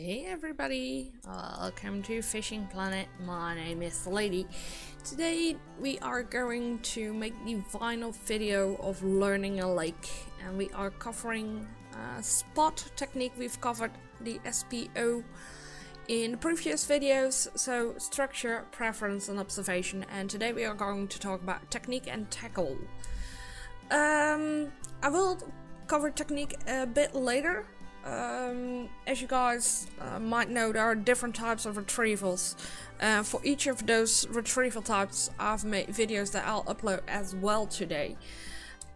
Hey everybody, welcome to Fishing Planet. My name is TheLady. Today we are going to make the final video of learning a lake, and we are covering spot technique. We've covered the SPO in previous videos, so structure, preference and observation, and today we are going to talk about technique and tackle. I will cover technique a bit later. As you guys might know, there are different types of retrievals. For each of those retrieval types I've made videos that I'll upload as well today.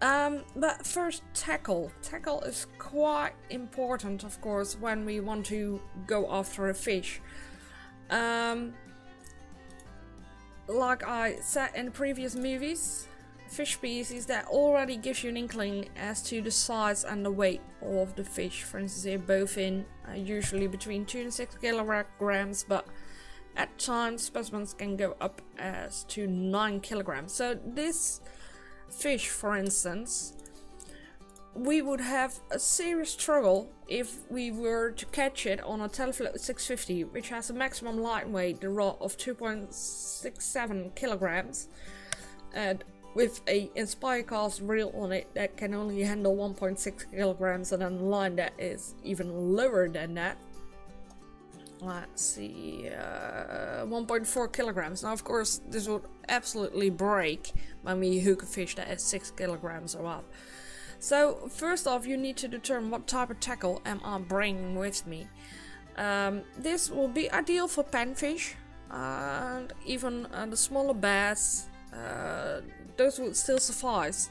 But first, tackle. Tackle is quite important, of course, when we want to go after a fish. Like I said in previous movies, fish species that already gives you an inkling as to the size and the weight of the fish. For instance, here bowfin, usually between 2 and 6 kilograms, but at times specimens can go up as to 9 kilograms. So this fish, for instance, we would have a serious struggle if we were to catch it on a TelFlo 650, which has a maximum lightweight, the rod, of 2.67 kilograms. With a Inspire cast reel on it that can only handle 1.6 kilograms, and then a line that is even lower than that. Let's see, 1.4 kilograms. Now, of course, this would absolutely break when we hook a fish that is 6 kilograms or up. So, first off, you need to determine what type of tackle am I bringing with me. This will be ideal for panfish and even the smaller bass. Those would still suffice,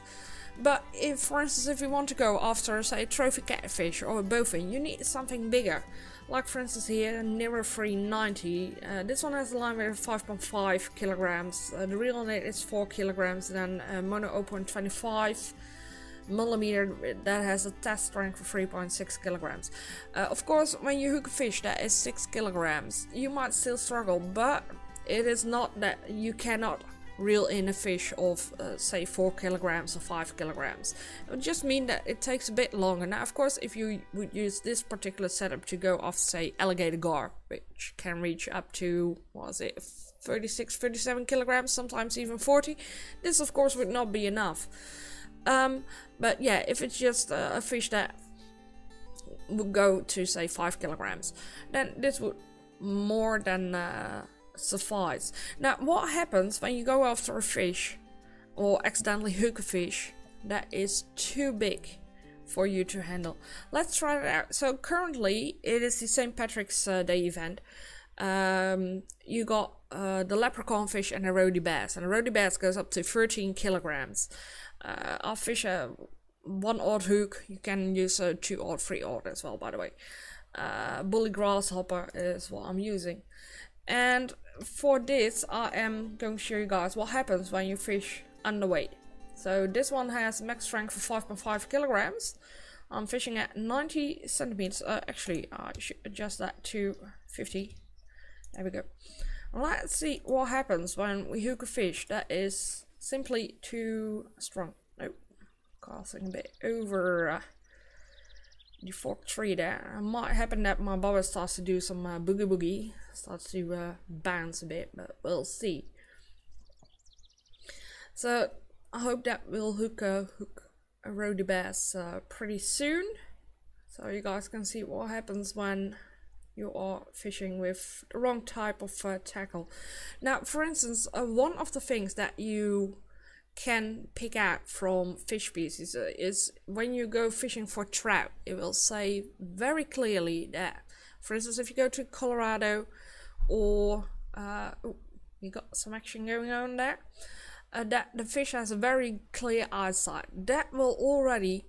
but if, for instance, if you want to go after, say, a trophy catfish or a bowfin, you need something bigger. Like, for instance, here, Nero 390. This one has a line weight of 5.5 kilograms. The reel on it is 4 kilograms, and then mono 0.25 millimeter that has a test strength of 3.6 kilograms. Of course, when you hook a fish that is 6 kilograms, you might still struggle, but it is not that you cannot reel in a fish of say 4 kilograms or 5 kilograms. It would just mean that it takes a bit longer. Now, of course, if you would use this particular setup to go off, say, alligator gar, which can reach up to, what is it, 36, 37 kilograms, sometimes even 40, this of course would not be enough. But yeah, if it's just a fish that would go to, say, 5 kilograms, then this would more than suffice. Now, what happens when you go after a fish or accidentally hook a fish that is too big for you to handle? Let's try it out. So currently it is the St. Patrick's Day event. You got the leprechaun fish and a roadie bass, and a roadie bass goes up to 13 kilograms. I'll fish a 1-aught hook. You can use a 2-aught, 3-aught as well, by the way. Bully grasshopper is what I'm using. And for this, I am going to show you guys what happens when you fish underweight. So this one has max strength of 5.5 kilograms. I'm fishing at 90 centimeters. Actually, I should adjust that to 50. There we go. Let's see what happens when we hook a fish that is simply too strong. Nope, casting a bit over the fork tree there. It might happen that my bobber starts to do some boogie boogie, starts to bounce a bit, but we'll see. So I hope that we'll hook a roadie bass pretty soon, so you guys can see what happens when you are fishing with the wrong type of tackle. Now, for instance, one of the things that you can pick out from fish species is when you go fishing for trout. It will say very clearly that, for instance, if you go to Colorado or you got some action going on there, that the fish has a very clear eyesight. That will already,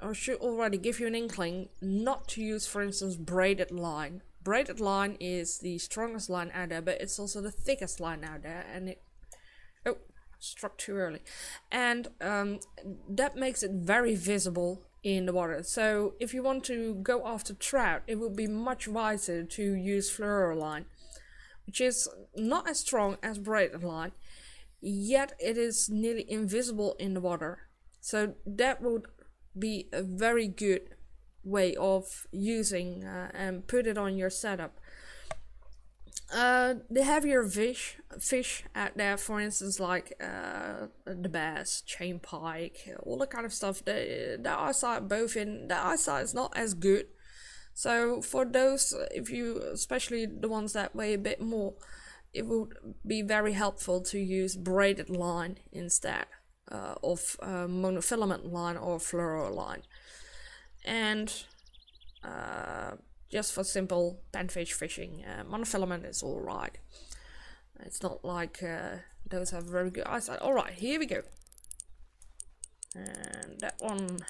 or should already, give you an inkling not to use, for instance, braided line. Braided line is the strongest line out there, but it's also the thickest line out there, and it struck too early, and that makes it very visible in the water. So if you want to go after trout, it would be much wiser to use fluoroline, which is not as strong as braided line, yet it is nearly invisible in the water. So that would be a very good way of using and put it on your setup. The heavier fish out there, for instance, like the bass, chain pike, all that kind of stuff, their eyesight is not as good. So for those, if you, especially the ones that weigh a bit more, it would be very helpful to use braided line instead of monofilament line or fluoro line. And just for simple panfish fishing, monofilament is all right. It's not like those have very good eyesight. All right, here we go. And that one,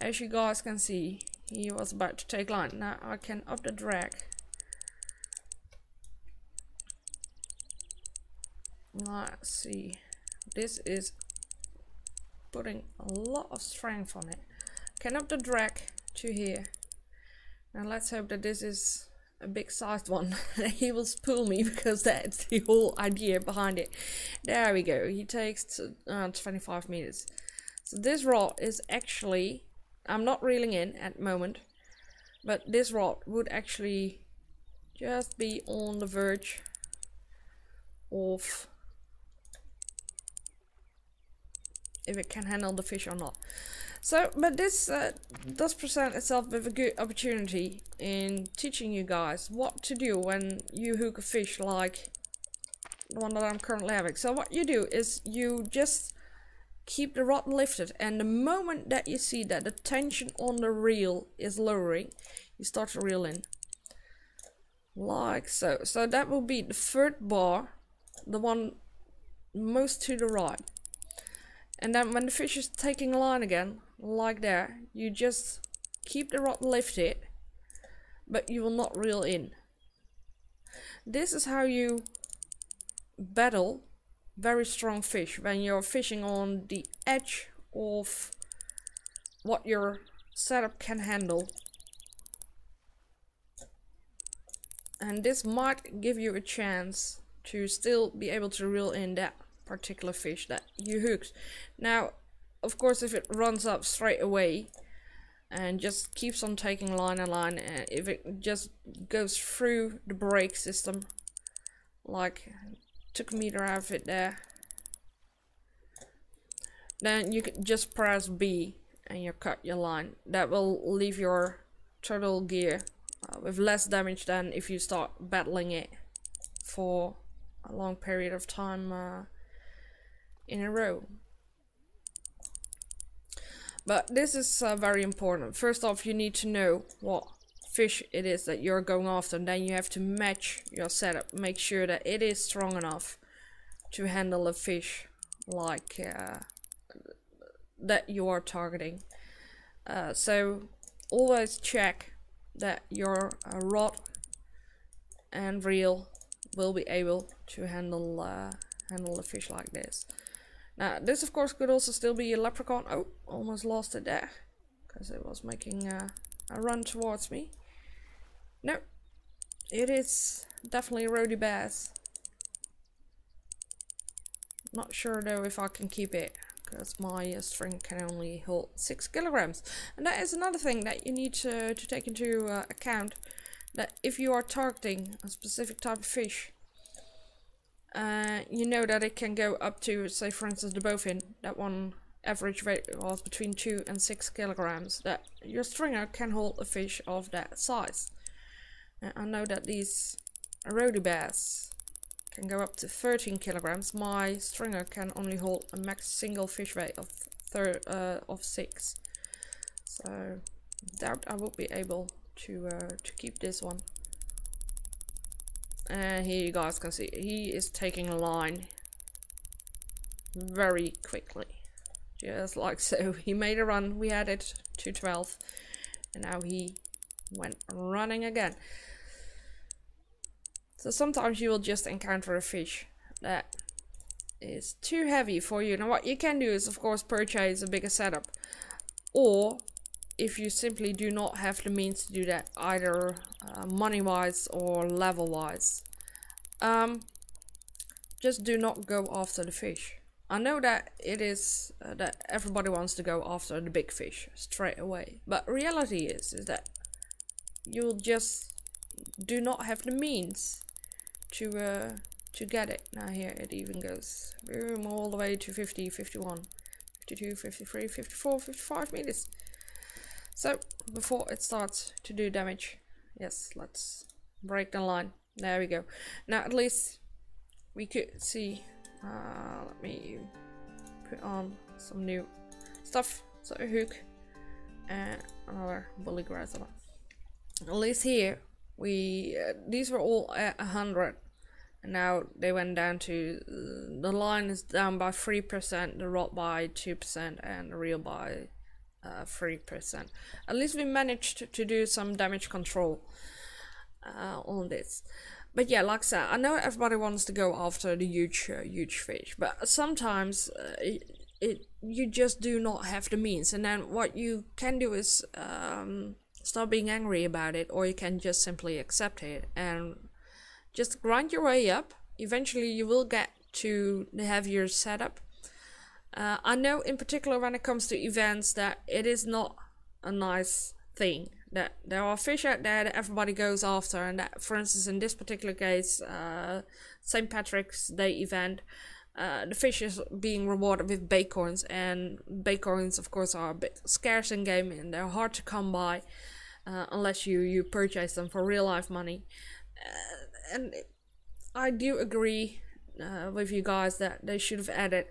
as you guys can see, he was about to take line. Now I can up the drag . Let's see, this is putting a lot of strength on it. Can up the drag to here. Now let's hope that this is a big sized one. He will spool me, because that's the whole idea behind it. There we go, he takes 25 meters. So this rod is actually, I'm not reeling in at the moment, but this rod would actually just be on the verge of if it can handle the fish or not. So, but this does present itself with a good opportunity in teaching you guys what to do when you hook a fish like the one that I'm currently having. So what you do is you just keep the rod lifted, and the moment that you see that the tension on the reel is lowering, you start to reel in like so. So that will be the third bar, the one most to the right. And then when the fish is taking line again, like there, you just keep the rod lifted, but you will not reel in. This is how you battle very strong fish when you're fishing on the edge of what your setup can handle. And this might give you a chance to still be able to reel in that particular fish that you hooked. Now, of course, if it runs up straight away and just keeps on taking line and line, and if it just goes through the brake system, like took a meter out of it there, then you can just press B and you cut your line. That will leave your turtle gear with less damage than if you start battling it for a long period of time in a row. But this is very important. First off, you need to know what fish it is that you're going after, and then you have to match your setup, make sure that it is strong enough to handle a fish like that you are targeting. So always check that your rod and reel will be able to handle a fish like this. Now this of course could also still be a leprechaun. Oh, almost lost it there because it was making a run towards me. No, it is definitely roadie bass. Not sure though if I can keep it, because my string can only hold 6 kilograms. And that is another thing that you need to take into account, that if you are targeting a specific type of fish, you know that it can go up to, say for instance the bowfin, that one average weight was between 2 and 6 kilograms, that your stringer can hold a fish of that size. Now, I know that these roadie bass can go up to 13 kilograms. My stringer can only hold a max single fish weight of 6, so doubt I will be able to keep this one. And here you guys can see he is taking a line very quickly. Just like so, he made a run, we had it to 12, and now he went running again. So sometimes you will just encounter a fish that is too heavy for you. Now what you can do is of course purchase a bigger setup, or if you simply do not have the means to do that, either money wise or level wise, just do not go after the fish. I know that it is that everybody wants to go after the big fish straight away, but reality is that you'll just do not have the means to get it. Now here it even goes boom all the way to 50, 51, 52, 53, 54, 55 meters. So before it starts to do damage, yes, let's break the line. There we go. Now at least we could see. Let me put on some new stuff. So a hook and another bully grassler. At least here we these were all at 100, and now they went down to the line is down by 3%, the rod by 2%, and the reel by 3%. At least we managed to do some damage control on this. But yeah, like I said, I know everybody wants to go after the huge, huge fish, but sometimes you just do not have the means. And then what you can do is stop being angry about it, or you can just simply accept it and just grind your way up. Eventually, you will get to the heavier setup. I know, in particular, when it comes to events, that it is not a nice thing. That there are fish out there that everybody goes after, and that, for instance, in this particular case, St. Patrick's Day event, the fish is being rewarded with bacorns, and bacorns, of course, are a bit scarce in game, and they're hard to come by unless you purchase them for real life money. And I do agree with you guys that they should have added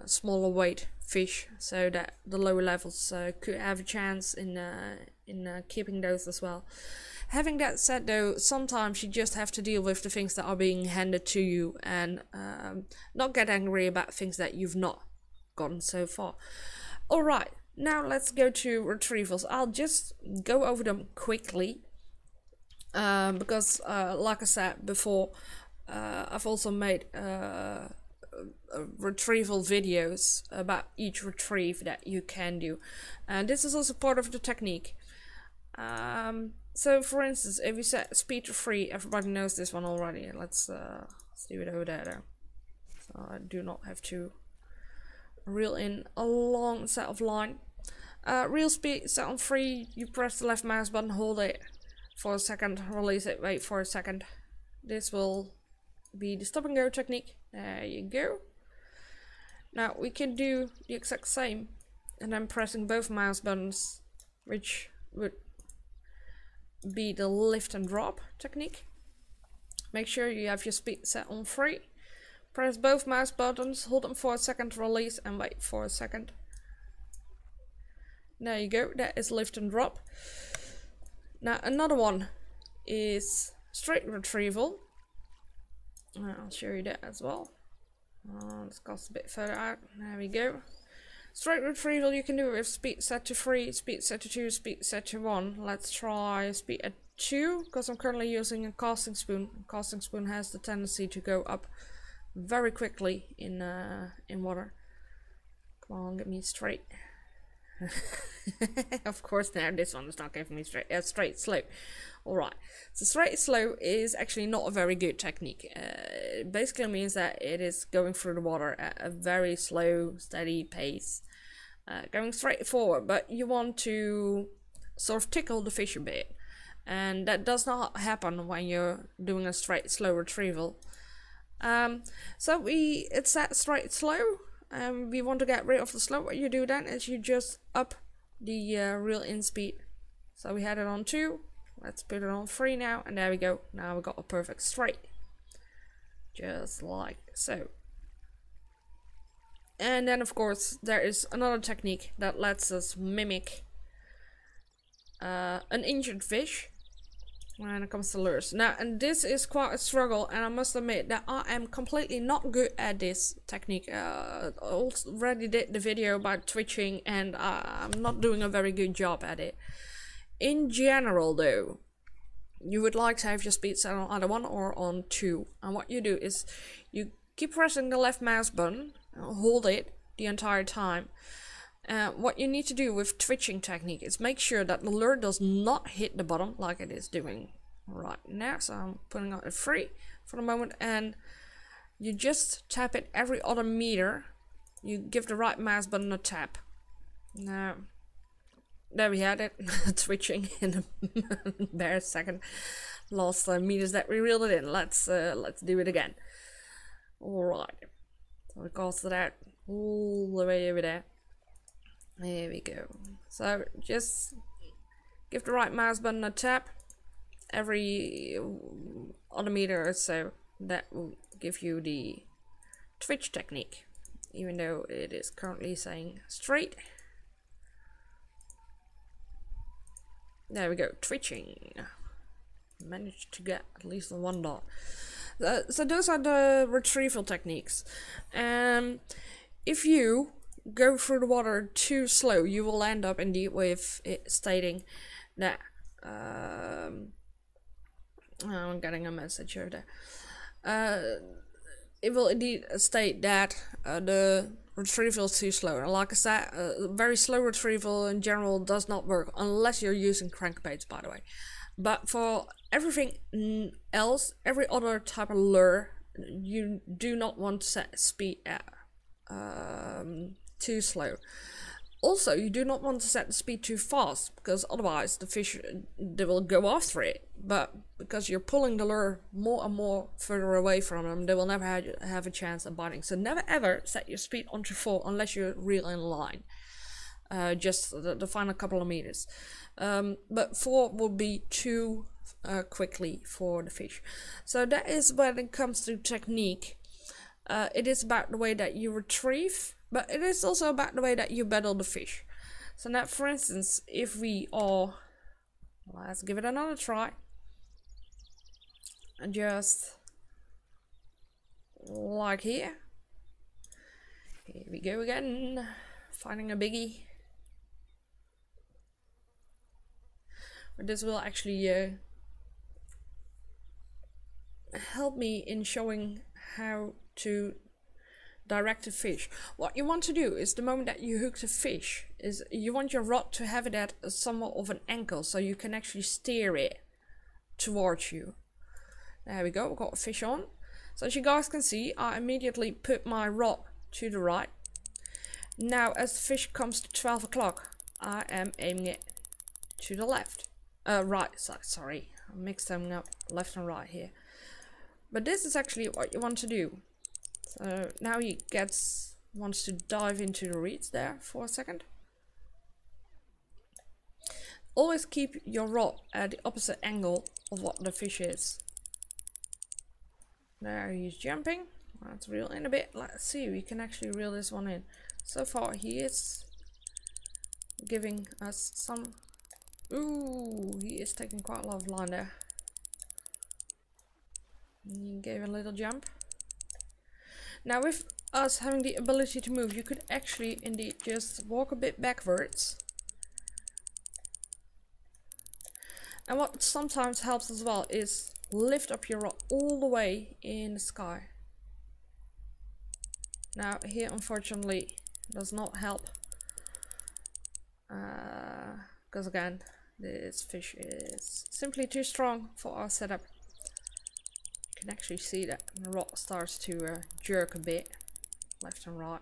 a smaller weight fish so that the lower levels could have a chance in keeping those as well. Having that said, though, sometimes you just have to deal with the things that are being handed to you and not get angry about things that you've not gotten so far. All right, now let's go to retrievals. I'll just go over them quickly because like I said before, I've also made retrieval videos about each retrieve that you can do, and this is also part of the technique. So for instance, if you set speed to 3, everybody knows this one already. Let's do it over there though, so I do not have to reel in a long set of line. Reel speed set on 3, you press the left mouse button, hold it for a second, release it, wait for a second. This will be the stop and go technique. There you go. Now we can do the exact same, and then pressing both mouse buttons, which would be the lift and drop technique. Make sure you have your speed set on 3. Press both mouse buttons, hold them for a second, release, and wait for a second. There you go. That is lift and drop. Now another one is straight retrieval. I'll show you that as well. Let's cast a bit further out. There we go. Straight retrieval you can do with speed set to 3, speed set to 2, speed set to 1. Let's try speed at 2, because I'm currently using a casting spoon. A casting spoon has the tendency to go up very quickly in water. Come on, get me straight. Of course, now this one is not giving me straight. Straight slow. All right. So straight slow is actually not a very good technique. It basically means that it is going through the water at a very slow, steady pace, going straight forward. But you want to sort of tickle the fish a bit, and that does not happen when you're doing a straight slow retrieval. So it's at straight slow. We want to get rid of the slow. What you do then is you just up the reel in speed. So we had it on 2. Let's put it on 3 now, and there we go. Now we got a perfect straight, just like so. And then of course there is another technique that lets us mimic an injured fish when it comes to lures. Now, and this is quite a struggle, and I must admit that I am completely not good at this technique. I already did the video about twitching, and I'm not doing a very good job at it. In general, though, you would like to have your speed set on either 1 or on 2. And what you do is you keep pressing the left mouse button, hold it the entire time. What you need to do with twitching technique is make sure that the lure does not hit the bottom like it is doing right now. So I'm putting on a 3 for the moment, and you just tap it every other meter You give the right mouse button a tap. No. There we had it. Twitching in a bare second. Lost the meters that we reeled it in. Let's do it again. Alright. So we cast it out all the way over there. There we go. So just give the right mouse button a tap every other meter or so. That will give you the twitch technique, even though it is currently saying straight. There we go, twitching. Managed to get at least one dot. So those are the retrieval techniques. If you go through the water too slow, you will end up indeed with it stating that I'm getting a message over there. It will indeed state that the retrieval is too slow. And like I said, very slow retrieval in general does not work unless you're using crankbaits, by the way. But for everything else, every other type of lure, you do not want to set speed at too slow. Also, you do not want to set the speed too fast, because otherwise the fish, they will go after it. But because you're pulling the lure more and more further away from them, they will never have a chance of biting. So never ever set your speed onto 4 unless you're real in line. Just the final couple of meters. But 4 will be too quickly for the fish. So that is when it comes to technique. It is about the way that you retrieve. But it is also about the way that you battle the fish. So now, for instance, if we are... Let's give it another try. And just... like here. Here we go again. Finding a biggie. But this will actually help me in showing how to direct the fish. What you want to do is, the moment that you hook the fish, is you want your rod to have it at somewhat of an angle, so you can actually steer it towards you. There we go, we've got a fish on. So as you guys can see, I immediately put my rod to the right. Now as the fish comes to 12 o'clock, I am aiming it to the left. Right side, sorry. I mixed them up, left and right here. But this is actually what you want to do. So now he wants to dive into the reeds there for a second. Always keep your rod at the opposite angle of what the fish is. There he's jumping. Let's reel in a bit. Let's see, we can actually reel this one in. So far he is giving us some... Ooh, he is taking quite a lot of line there. He gave a little jump. Now with us having the ability to move, you could actually indeed just walk a bit backwards. And what sometimes helps as well is lift up your rod all the way in the sky. Now here unfortunately does not help. Because again, this fish is simply too strong for our setup. Can actually see that the rod starts to jerk a bit left and right,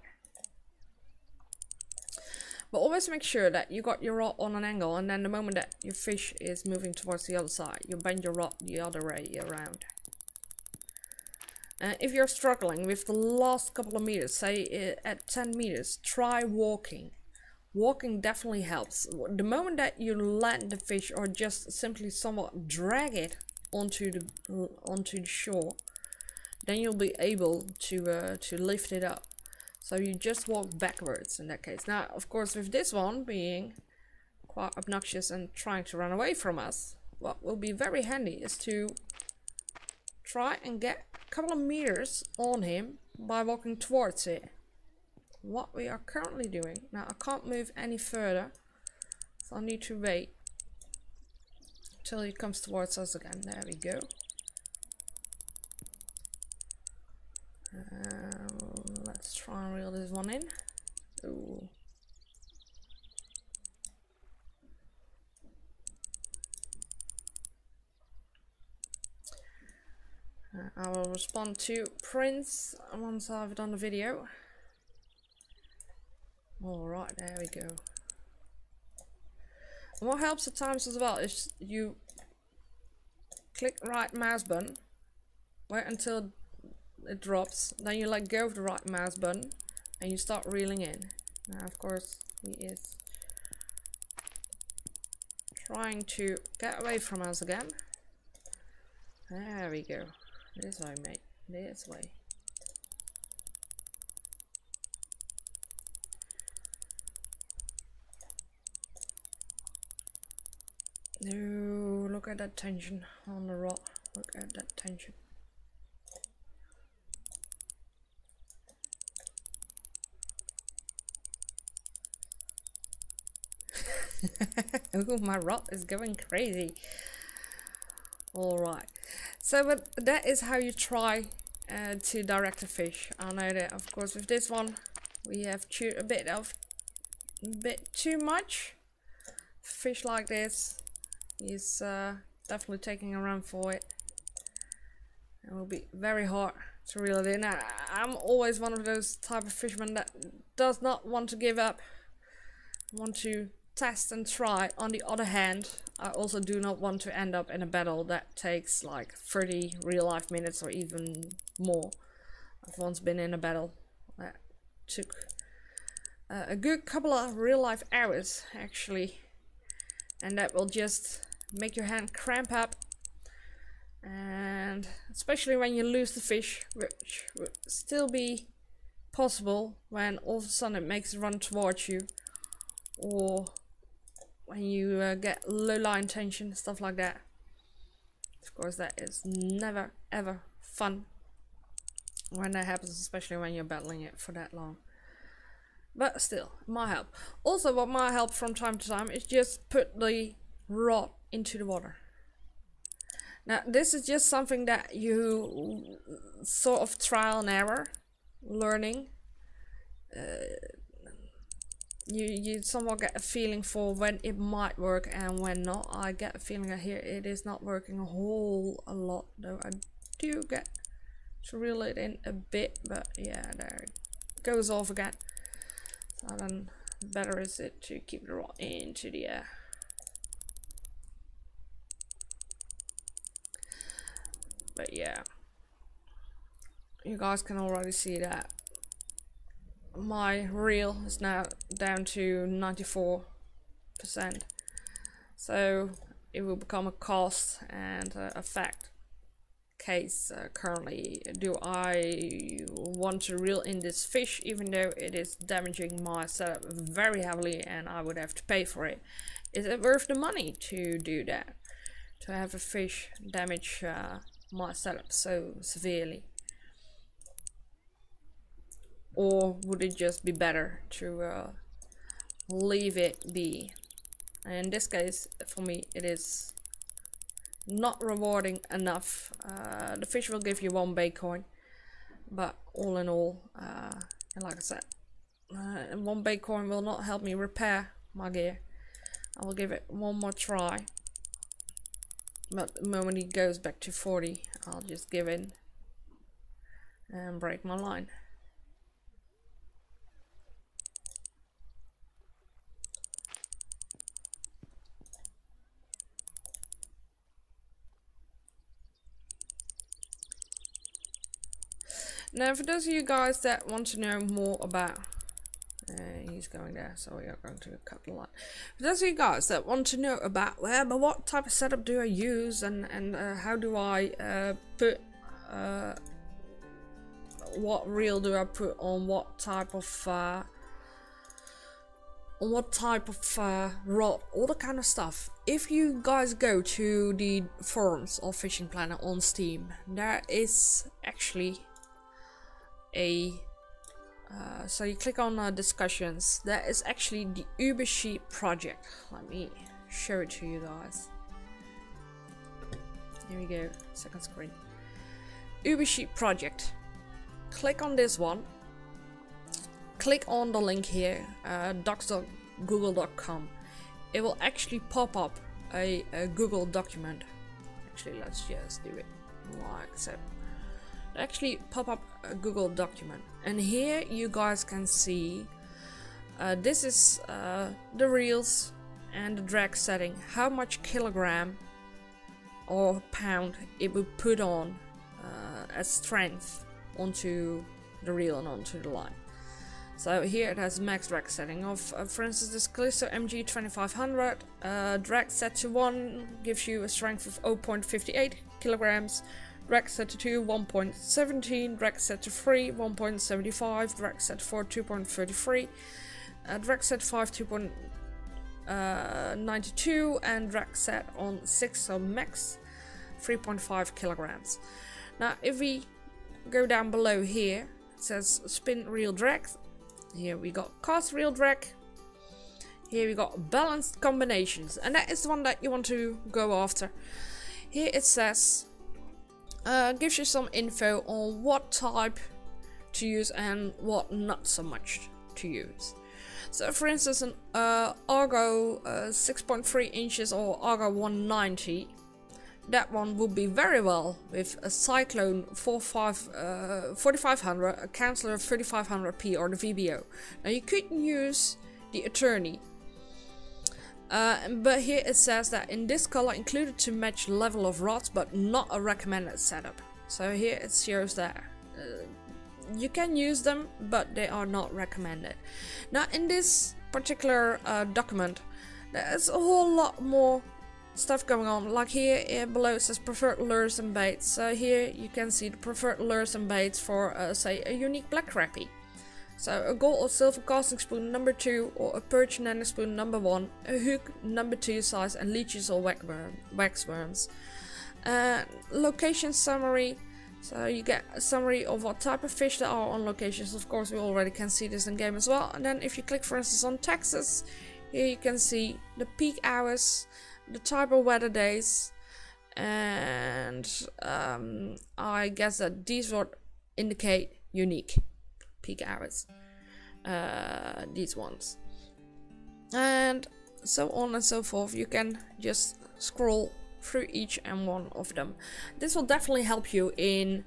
but always make sure that you got your rod on an angle, and then the moment that your fish is moving towards the other side, you bend your rod the other way around. And if you're struggling with the last couple of meters, say at 10 meters, try walking. Walking definitely helps. The moment that you land the fish, or just simply somewhat drag it onto the shore, then you'll be able to lift it up. So you just walk backwards in that case. Now of course, with this one being quite obnoxious and trying to run away from us, what will be very handy is to try and get a couple of meters on him by walking towards it. What we are currently doing now, I can't move any further, so I need to wait till he comes towards us again. There we go. Let's try and reel this one in. Ooh. I will respond to Prince once I've done the video. Alright, there we go. And what helps at times as well is you click right mouse button, wait until it drops, then you let go of the right mouse button and you start reeling in. Now of course he is trying to get away from us again. There we go. This way, mate. This way. No, look at that tension on the rod. Look at that tension. Oh, my rod is going crazy. Alright, so but that is how you try to direct a fish. I know that of course with this one we have chewed a bit too much. Fish like this is definitely taking a run for it. It will be very hard to reel it in. I'm always one of those type of fishermen that does not want to give up, want to test and try. On the other hand, I also do not want to end up in a battle that takes like 30 real life minutes or even more. I've once been in a battle that took a good couple of real life hours actually, and that will just make your hand cramp up, and especially when you lose the fish, which would still be possible when all of a sudden it makes a run towards you, or when you get low line tension, stuff like that. Of course that is never ever fun when that happens, especially when you're battling it for that long. But still, it might help. Also what might help from time to time is just put the rod into the water. Now this is just something that you sort of trial and error learning. You somewhat get a feeling for when it might work and when not. I get a feeling that here it is not working a whole lot, though I do get to reel it in a bit, but yeah, there it goes off again. So then better is it to keep the rod into the air. But yeah, you guys can already see that my reel is now down to 94%, so it will become a cost and effect case. Currently, do I want to reel in this fish even though it is damaging my setup very heavily and I would have to pay for it? Is it worth the money to do that, to have a fish damage my setup so severely? Or would it just be better to leave it be? And in this case, for me, it is not rewarding enough. The fish will give you 1 bait coin, but all in all, and like I said, 1 bait coin will not help me repair my gear. I will give it one more try, but the moment it goes back to 40, I'll just give in and break my line. Now for those of you guys that want to know more about, he's going there, so we are going to cut the line. For those of you guys that want to know about, well, but what type of setup do I use, and how do I put, what reel do I put on what type of rod, all that kind of stuff. If you guys go to the forums of Fishing Planet on Steam, there is actually so you click on discussions. That is actually the Ubersheet Project. Let me show it to you guys. Here we go, second screen. Ubersheet Project. Click on this one. Click on the link here, docs.google.com. It will actually pop up a Google document. Actually, let's just do it like so. Actually pop up a Google document, and here you guys can see This is the reels and the drag setting, how much kilogram or pound it would put on as strength onto the reel and onto the line. So here it has max drag setting of, for instance, this Callisto MG 2500, drag set to 1 gives you a strength of 0.58 kilograms, drag set to 2 1.17, drag set to 3 1.75, drag set to 4 2.33, drag set 5 2.92 and drag set on 6, so max 3.5 kilograms. Now if we go down below here, it says spin reel drag. Here we got cast reel drag. Here we got balanced combinations, and that is the one that you want to go after. Here it says gives you some info on what type to use and what not so much to use. So for instance, an Argo 6.3 inches or Argo 190, that one would be very well with a Cyclone 4500, a Counselor 3500P or the VBO. Now you couldn't use the Attorney, but here it says that in this color included to match level of rods, but not a recommended setup. So here it shows that you can use them, but they are not recommended. Now in this particular document, there's a whole lot more stuff going on. Like here below it says preferred lures and baits. So here you can see the preferred lures and baits for say a unique black crappie. So a gold or silver casting spoon number 2, or a perch nanny spoon number 1, a hook number 2 size, and leeches or waxworms. Location summary. So you get a summary of what type of fish there are on locations. Of course we already can see this in game as well. And then if you click for instance on Texas, here you can see the peak hours, the type of weather days, and I guess that these would indicate unique peak hours, these ones, and so on and so forth. You can just scroll through each and one of them. This will definitely help you in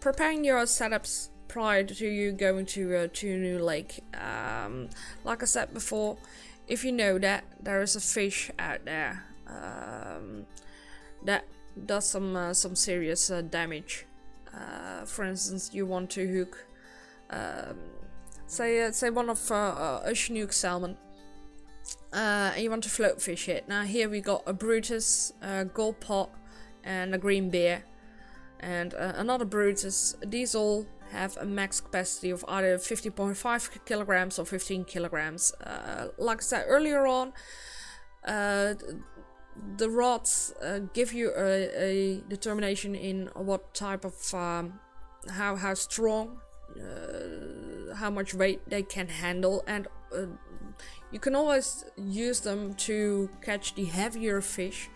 preparing your setups prior to you going to a new lake. Like I said before, if you know that there is a fish out there that does some serious damage, for instance you want to hook say one of a Chinook salmon, and you want to float fish it. Now here we got a Brutus, a gold pot, and a green beer, and another Brutus. These all have a max capacity of either 50.5 kilograms or 15 kilograms. Like I said earlier on, the rods give you a determination in what type of how strong, how much weight they can handle, and you can always use them to catch the heavier fish,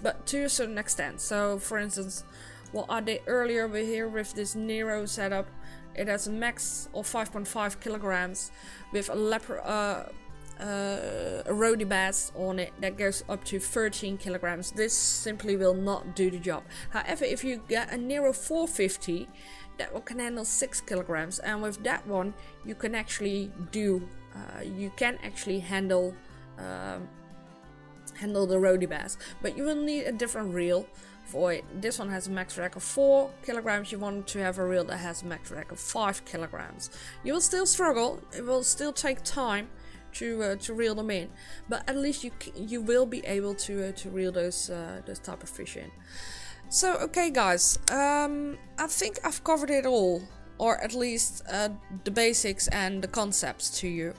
but to a certain extent. So for instance, what I did earlier over here with this Nero setup, it has a max of 5.5 kilograms with a roadie bass on it that goes up to 13 kilograms. This simply will not do the job. However, if you get a Nero 450, that one can handle 6 kilograms, and with that one you can actually handle the roadie bass, but you will need a different reel for it. This one has a max drag of 4 kilograms. You want to have a reel that has a max drag of 5 kilograms. You will still struggle. It will still take time to reel them in, but at least you will be able to reel those type of fish in. So okay guys, I think I've covered it all, or at least the basics and the concepts to you.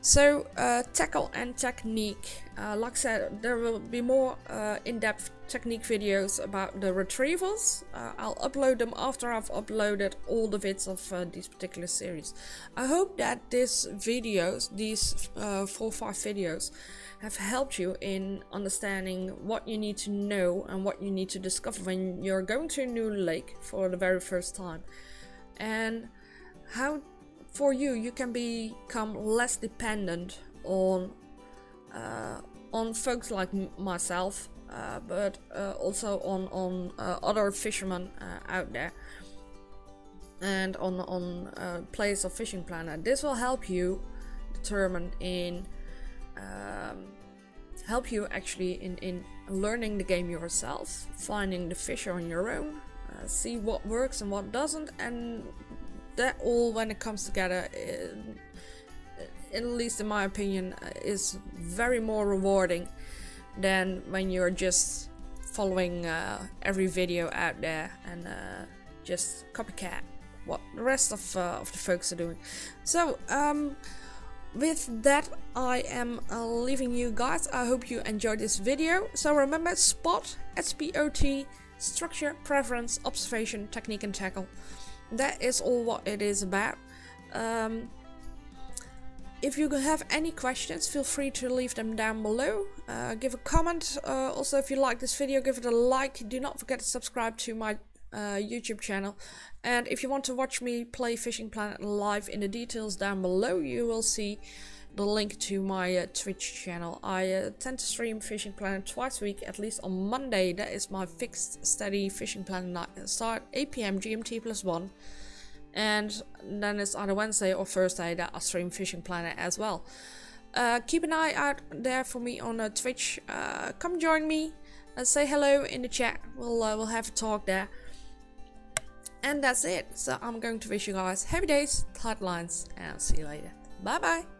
So tackle and technique, like I said, there will be more in-depth technique videos about the retrievals. I'll upload them after I've uploaded all the vids of these particular series. I hope that these 4 or 5 videos have helped you in understanding what you need to know and what you need to discover when you're going to a new lake for the very first time, and how for you can become less dependent on folks like myself, but also on other fishermen out there, and on players of Fishing Planet. This will help you determined in help you actually in learning the game yourself, finding the fish on your own, see what works and what doesn't, and that all when it comes together, at least in my opinion, is very more rewarding than when you're just following every video out there and just copycat what the rest of the folks are doing. So with that, I am leaving you guys. I hope you enjoyed this video. So remember, spot, S.P.O.T., structure, preference, observation, technique and tackle. That is all what it is about. If you have any questions, feel free to leave them down below. Give a comment. Also, if you like this video, give it a like. Do not forget to subscribe to my YouTube channel. And if you want to watch me play Fishing Planet live, in the details down below, you will see the link to my Twitch channel. I tend to stream Fishing Planet twice a week, at least on Monday. That is my fixed, steady Fishing Planet night. It'll start 8 PM GMT plus 1. And then it's either Wednesday or Thursday that I stream Fishing Planet as well. Keep an eye out there for me on Twitch. Come join me. Say hello in the chat. We'll have a talk there. And that's it. So I'm going to wish you guys happy days, tight lines, and I'll see you later. Bye bye.